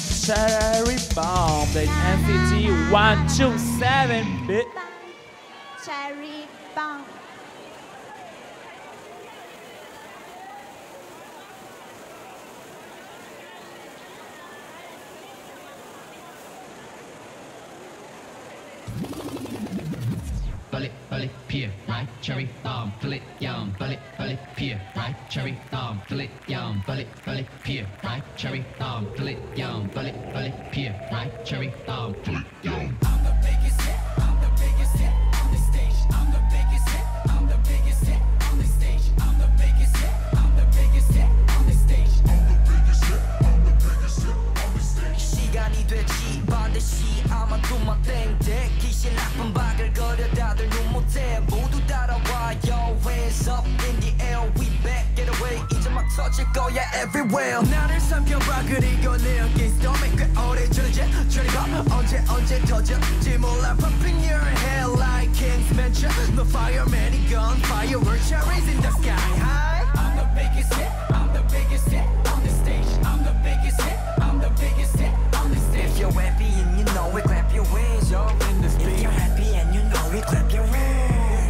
Cherry bomb, the MVD 127 bit. Cherry bomb. Bullet, bullet, pier, right, cherry bomb, bullet, yum, bullet, bullet, pier, right, cherry bomb, bullet, yum, bullet, bullet, pier, right, cherry bomb, bullet, yum, bullet, bullet, pier, right, cherry bomb, bullet, yum. I'm the biggest hit, I'm the biggest hit on the stage. I'm the biggest hit, I'm the biggest hit on the stage. I'm the biggest hit, I'm the biggest hit on the stage. I'm the biggest hit, I'm the biggest hit on the stage. 시간이 되지 반드시 아마 do my thing, dick. 귀신 나쁜 박을 거려 다들 눈 못해 모두 따라와. Yo, hands up in the air, we back, get away. 이제 막 터질 거야 everywhere. 나를 삼켜봐 그리고 내 어깨 storm에 꽤 오래 주제 줄이고 언제 터질지 몰라. Popping your head like King's Mansion. The fireman and gun fireworks cherries in the sky high. I'm the biggest hit, I'm the biggest hit on the stage. I'm the biggest hit, I'm the biggest hit on the stage. If you're happy and you know it, clap your wings, yo. If you're happy and you know it, clap your hands.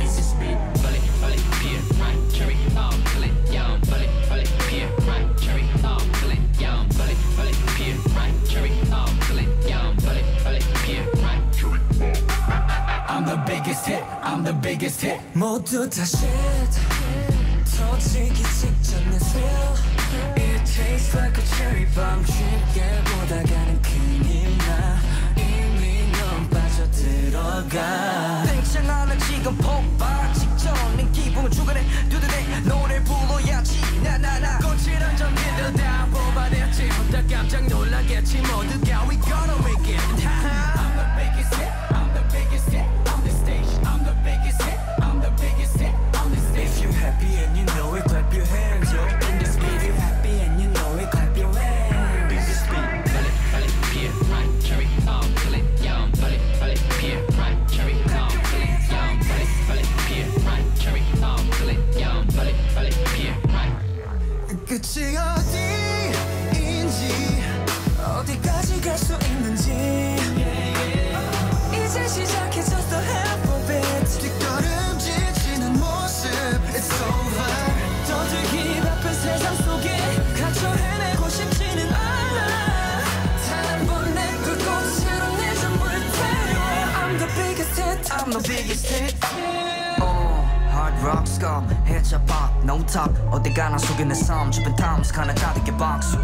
It's just me, bullet, bullet, beer, right, cherry, bomb, bullet, yum, bullet, bullet, beer, right, cherry, bomb, bullet, yum, bullet, bullet, beer, right, cherry, bomb, bullet, yum, bullet, bullet, beer, right, cherry, bomb. I'm the biggest hit, I'm the biggest hit. 모두 다 shit, 터지기 직전 is real. It tastes like a cherry bomb, 쉽게 보다가는 큰일 나. 팽창하는 지금 폭발 직전인 기분은 주간에 두드대 노래 불러야지 나나나 거칠한 전기들 다 뽑아냈지 혼자 깜짝 놀라겠지 모두가 we gonna make it. I'm the biggest hit, I'm the biggest hit on the stage. I'm the biggest hit, I'm the biggest hit on the stage. If you're happy and you know it, clap your hands, yo. In this beat, if you're happy and you know it, clap your hands. In this beat, bullet, bullet, beer, right, cherry, bomb, bullet, yum, bullet, bullet, beer, right, cherry, bomb, bullet, yum, bullet, bullet, beer, right, cherry, bomb, bullet, yum, bullet, bullet, beer, right. 끝이 어디인지 어디까지 갈 수 있는지 이제 시작해졌어 half of it. 뒷걸음질치는 모습 it's over. 떠들기 바쁜 세상 속에 갇혀 헤매고 싶지는 않아. I'm the biggest hit. Oh, hard rock scum, hit your pop, no top. 어디가나 속이는 삶, 주변 탐스 하나 가득히 박수.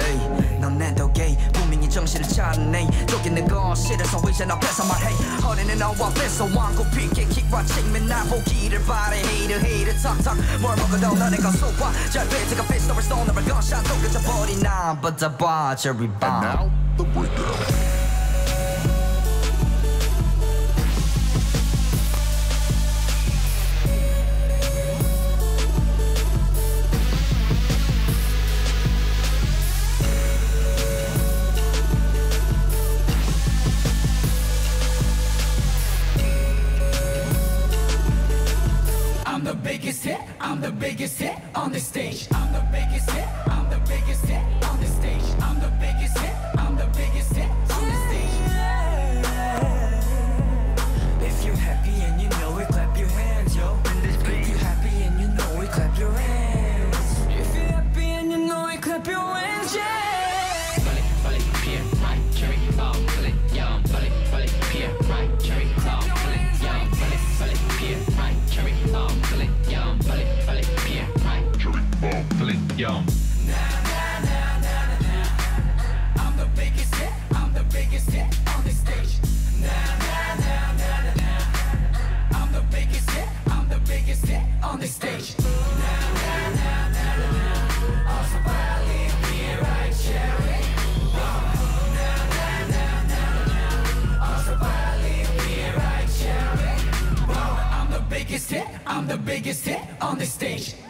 에이, 넌 내 덕에 분명히 정신을 차리네. 쫓기는 건 싫어서 이젠 앞에서 말해. 허리는 너와 뺏어 완고피 킥킥과 책면 날 보기를 바래. Hater, hater, 탁탁 뭘 먹어도 너네 건 쏘봐. 잘 뱉어가 pistol, stone, never gunshot. 또 그쳐버린 난 받아봐, cherry bomb. And now, the breakdown. I'm the biggest hit on the stage. I'm the biggest hit, I'm the biggest hit on the stage. I'm the biggest hit, I'm the biggest hit on the stage. If you're happy and you know it, clap your hands, yo. If you're happy and you know it, clap your hands. If you're happy and you know it, clap your hands, yeah. Bullet, bullet, beer, right, cherry, bomb, bullet, yum, bullet, bullet, beer, right, cherry, bomb, bullet, yum, bullet, bullet, beer, right, cherry, bomb, bullet, yum. Bullet, bullet, beer, right, cherry, bomb, bullet, yum. Nah. I'm the biggest hit, I'm the biggest hit on the stage. Nah. I'm the biggest hit, I'm the biggest hit on the stage. Nah. I'm so badly beer, right, cherry, bomb. Nah. I'm so badly beer, right, cherry, bomb. I'm the biggest hit, I'm the biggest hit on the stage.